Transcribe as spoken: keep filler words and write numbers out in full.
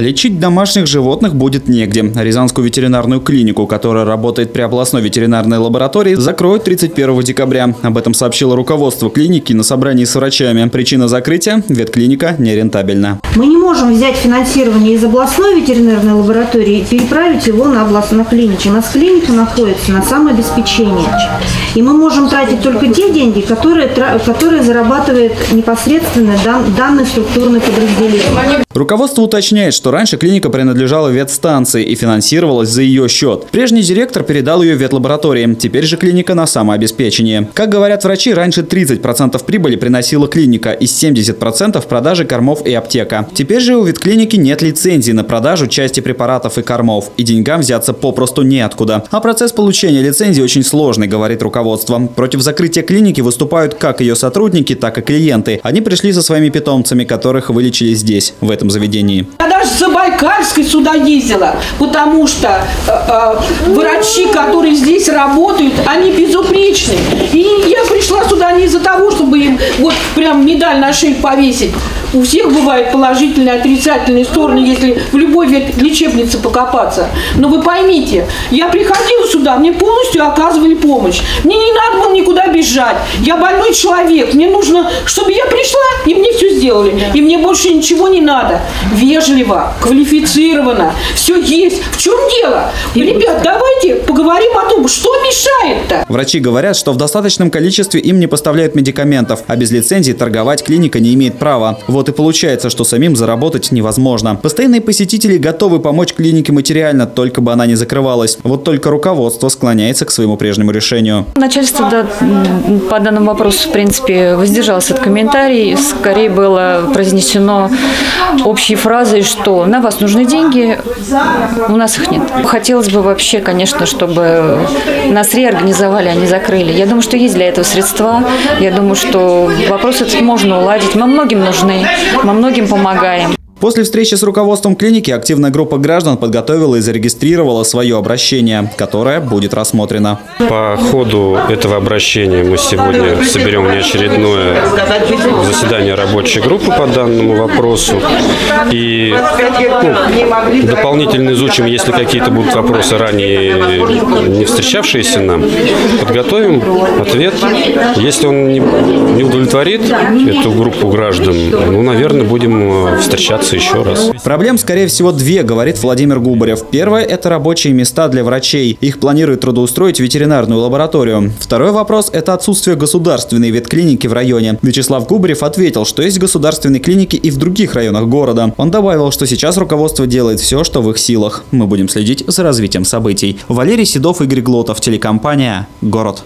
Лечить домашних животных будет негде. Рязанскую ветеринарную клинику, которая работает при областной ветеринарной лаборатории, закроют тридцать первого декабря. Об этом сообщило руководство клиники на собрании с врачами. Причина закрытия – ветклиника нерентабельна. Мы не можем взять финансирование из областной ветеринарной лаборатории и переправить его на областную клинику. У нас клиника находится на самообеспечении. И мы можем тратить только те деньги, которые, которые зарабатывает непосредственно дан, данное структурное подразделение. Руководство уточняет, что раньше клиника принадлежала ветстанции и финансировалась за ее счет. Прежний директор передал ее ветлаборатории, теперь же клиника на самообеспечении. Как говорят врачи, раньше тридцать процентов прибыли приносила клиника и семьдесят процентов продажи кормов и аптека. Теперь же у ветклиники нет лицензии на продажу части препаратов и кормов, и деньгам взяться попросту неоткуда. А процесс получения лицензии очень сложный, говорит руководство. Против закрытия клиники выступают как ее сотрудники, так и клиенты. Они пришли со своими питомцами, которых вылечили здесь, в этом заведении. Я даже за Байкальской сюда ездила, потому что э, э, врачи, которые здесь работают, они безупречны. И я пришла сюда не из-за того, чтобы им вот прям медаль на шею повесить. У всех бывают положительные, отрицательные стороны, если в любой лечебнице покопаться. Но вы поймите, я приходила сюда, мне полностью оказывали помощь. Мне не надо было никуда бежать. Я больной человек. Мне нужно, чтобы я пришла, и мне все сделали. И мне больше ничего не надо. Вежливо, квалифицированно. Все есть. В чем дело? Ребят, давайте поговорим о том, что мешает-то. Врачи говорят, что в достаточном количестве им не поставляют медикаментов, а без лицензии торговать клиника не имеет права. Вот и получается, что самим заработать невозможно. Постоянные посетители готовы помочь клинике материально, только бы она не закрывалась. Вот только руководство склоняется к своему прежнему решению. Начальство, да, по данному вопросу, в принципе, воздержалось от комментариев. Скорее было произнесено общей фразой, что на вас нужны деньги, у нас их нет. Хотелось бы вообще, конечно, чтобы нас реорганизовали, а не закрыли. Я думаю, что есть для этого средства. Я думаю, что вопрос этот можно уладить. Мы многим нужны. Мы многим помогаем. После встречи с руководством клиники активная группа граждан подготовила и зарегистрировала свое обращение, которое будет рассмотрено. По ходу этого обращения мы сегодня соберем внеочередное заседание рабочей группы по данному вопросу. И ну, дополнительно изучим, если какие-то будут вопросы, ранее не встречавшиеся нам, подготовим ответ. Если он не удовлетворит эту группу граждан, ну, наверное, будем встречаться еще раз. Проблем, скорее всего, две, говорит Владимир Губарев. Первое – это рабочие места для врачей. Их планируют трудоустроить в ветеринарную лабораторию. Второй вопрос – это отсутствие государственной ветклиники в районе. Вячеслав Губарев ответил, что есть государственные клиники и в других районах города. Он добавил, что сейчас руководство делает все, что в их силах. Мы будем следить за развитием событий. Валерий Седов, Игорь Глотов, телекомпания «Город».